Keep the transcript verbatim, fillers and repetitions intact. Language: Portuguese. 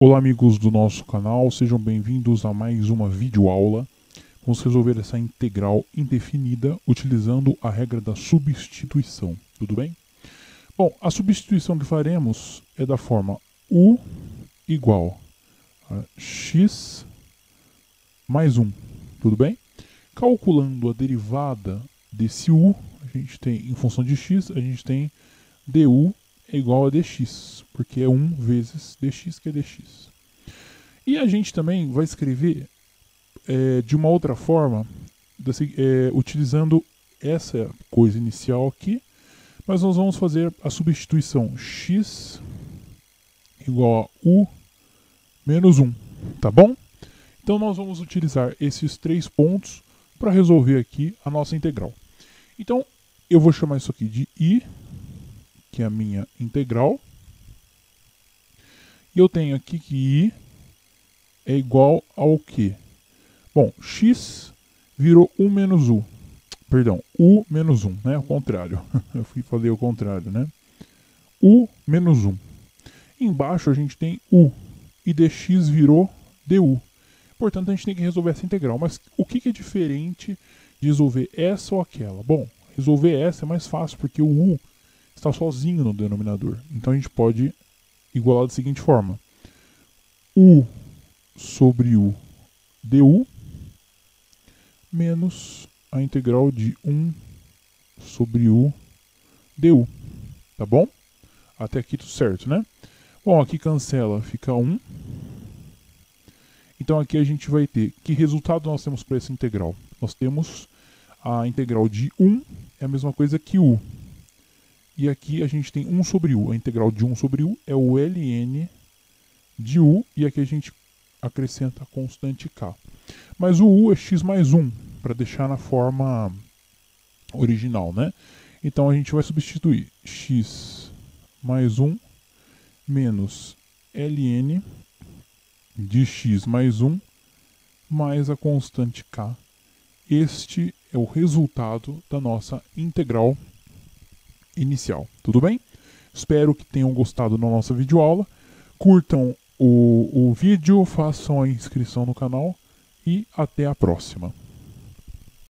Olá amigos do nosso canal, sejam bem-vindos a mais uma videoaula. Vamos resolver essa integral indefinida utilizando a regra da substituição, tudo bem? Bom, a substituição que faremos é da forma u igual a x mais um, tudo bem? Calculando a derivada desse u, a gente tem, em função de x, a gente tem du é igual a dx, porque é um vezes dx, que é dx. E a gente também vai escrever é, de uma outra forma, desse, é, utilizando essa coisa inicial aqui, mas nós vamos fazer a substituição x igual a u menos um, tá bom? Então nós vamos utilizar esses três pontos para resolver aqui a nossa integral. Então eu vou chamar isso aqui de i, que é a minha integral, e eu tenho aqui que i é igual ao quê? Bom, x virou u menos u, perdão, u menos um, né? O contrário, eu fui fazer o contrário, né? U menos um. Embaixo a gente tem u, e dx virou du. Portanto, a gente tem que resolver essa integral. Mas o que é diferente de resolver essa ou aquela? Bom, resolver essa é mais fácil, porque o u está sozinho no denominador. Então a gente pode igualar da seguinte forma: u sobre u du menos a integral de um sobre u du. Tá bom? Até aqui tudo certo, né? Bom, aqui cancela, fica um. Então aqui a gente vai ter... Que resultado nós temos para essa integral? Nós temos a integral de um, é a mesma coisa que u. E aqui a gente tem um sobre u. A integral de um sobre u é o ln de u. E aqui a gente acrescenta a constante k. Mas o u é x mais um, para deixar na forma original, né? Então a gente vai substituir x mais um menos ln de x mais um mais a constante k. Este é o resultado da nossa integral inicial, tudo bem? Espero que tenham gostado da nossa videoaula. Curtam o, o vídeo, façam a inscrição no canal e até a próxima.